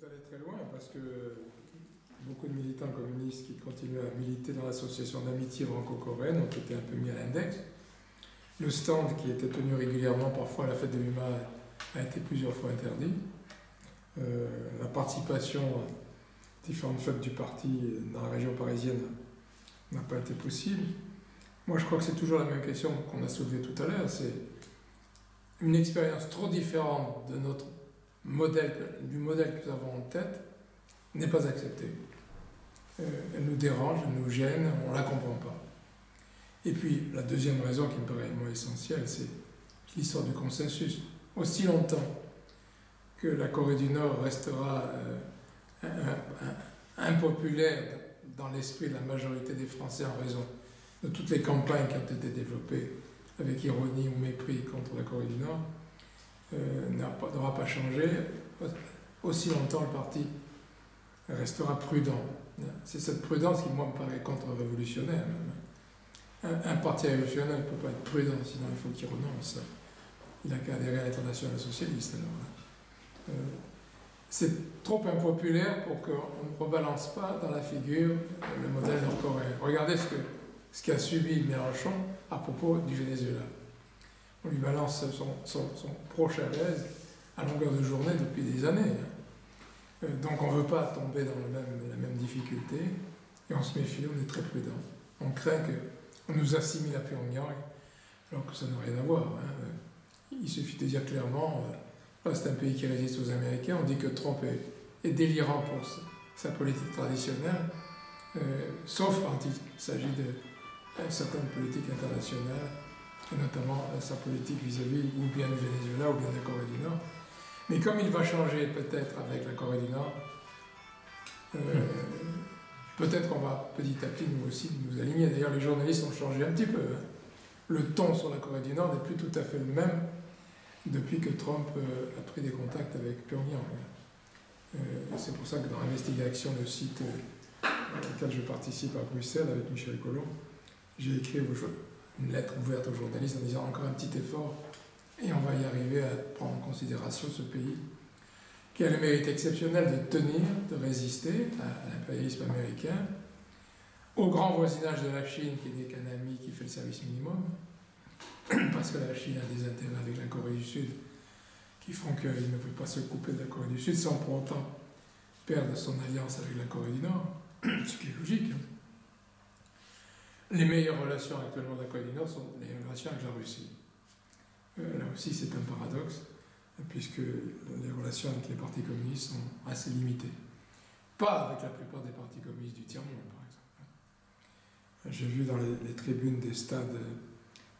C'est allé très loin parce que beaucoup de militants communistes qui continuent à militer dans l'association d'amitié franco-coréenne ont été un peu mis à l'index. Le stand qui était tenu régulièrement, parfois à la fête de l'UMA, a été plusieurs fois interdit. La participation à différentes fêtes du parti dans la région parisienne n'a pas été possible. Moi, je crois que c'est toujours la même question qu'on a soulevée tout à l'heure. C'est une expérience trop différente de notre modèle, du modèle que nous avons en tête, n'est pas acceptée. Elle nous dérange, elle nous gêne, on ne la comprend pas. Et puis, la deuxième raison qui me paraît moins essentielle, c'est l'histoire du consensus. Aussi longtemps que la Corée du Nord restera impopulaire dans l'esprit de la majorité des Français en raison de toutes les campagnes qui ont été développées avec ironie ou mépris contre la Corée du Nord, n'aura pas changé. Aussi longtemps, le parti restera prudent. C'est cette prudence qui, moi, me paraît contre-révolutionnaire. Un parti révolutionnaire ne peut pas être prudent, sinon il faut qu'il renonce. Il n'a qu'à adhérer à l'international socialiste. C'est trop impopulaire pour qu'on ne rebalance pas dans la figure le modèle nord-coréen. Regardez ce qu'a subi Mélenchon à propos du Venezuela. On lui balance son pro-Chavez à longueur de journée depuis des années. Donc on ne veut pas tomber dans la même difficulté et on se méfie, on est très prudent. On craint qu'on nous assimile à Pyongyang alors que ça n'a rien à voir. Il suffit de dire clairement, c'est un pays qui résiste aux Américains, on dit que Trump est délirant pour sa politique traditionnelle, sauf quand il s'agit de certaines politiques internationales, et notamment sa politique vis-à-vis ou bien du Venezuela ou bien de la Corée du Nord. Mais comme il va changer peut-être avec la Corée du Nord, peut-être qu'on va petit à petit nous aussi nous aligner. D'ailleurs, les journalistes ont changé un petit peu. Le ton sur la Corée du Nord n'est plus tout à fait le même depuis que Trump a pris des contacts avec Pyongyang. C'est pour ça que dans l'investigation, le site auquel je participe à Bruxelles avec Michel Collot, j'ai écrit une lettre ouverte aux journalistes en disant encore un petit effort et on va y arriver à prendre en considération ce pays qui a le mérite exceptionnel de tenir, de résister à l'impérialisme américain, au grand voisinage de la Chine qui n'est qu'un ami qui fait le service minimum, parce que la Chine a des intérêts avec la Corée du Sud qui font qu'ils ne veulent pas se couper de la Corée du Sud sans pour autant perdre son alliance avec la Corée du Nord, ce qui est logique. Les meilleures relations actuellement de la Corée du Nord sont les relations avec la Russie. Là aussi, c'est un paradoxe, puisque les relations avec les partis communistes sont assez limitées. Pas avec la plupart des partis communistes du tiers-monde, par exemple. J'ai vu dans les tribunes des stades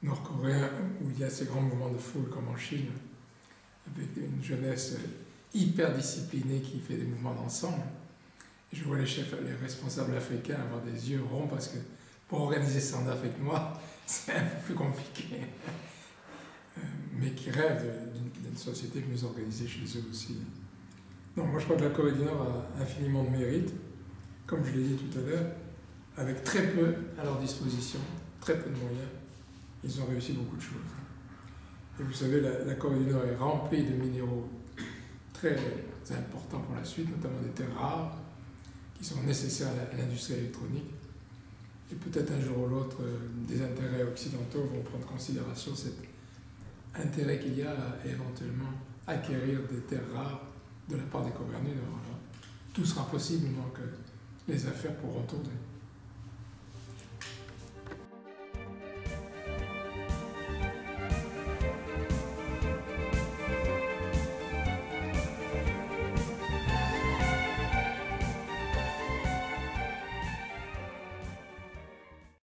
nord-coréens où il y a ces grands mouvements de foule, comme en Chine, avec une jeunesse hyper disciplinée qui fait des mouvements d'ensemble. Je vois les responsables africains avoir des yeux ronds parce que pour organiser ça en Afrique noire, c'est un peu plus compliqué. Mais qui rêvent d'une société mieux organisée chez eux aussi. Non, moi je crois que la Corée du Nord a infiniment de mérite, comme je l'ai dit tout à l'heure, avec très peu à leur disposition, très peu de moyens, ils ont réussi beaucoup de choses. Et vous savez, la Corée du Nord est remplie de minéraux très importants pour la suite, notamment des terres rares, qui sont nécessaires à l'industrie électronique. Et peut-être un jour ou l'autre, des intérêts occidentaux vont prendre en considération cet intérêt qu'il y a à éventuellement acquérir des terres rares de la part des Coréens du Nord. Alors, tout sera possible, il manque les affaires pour retourner.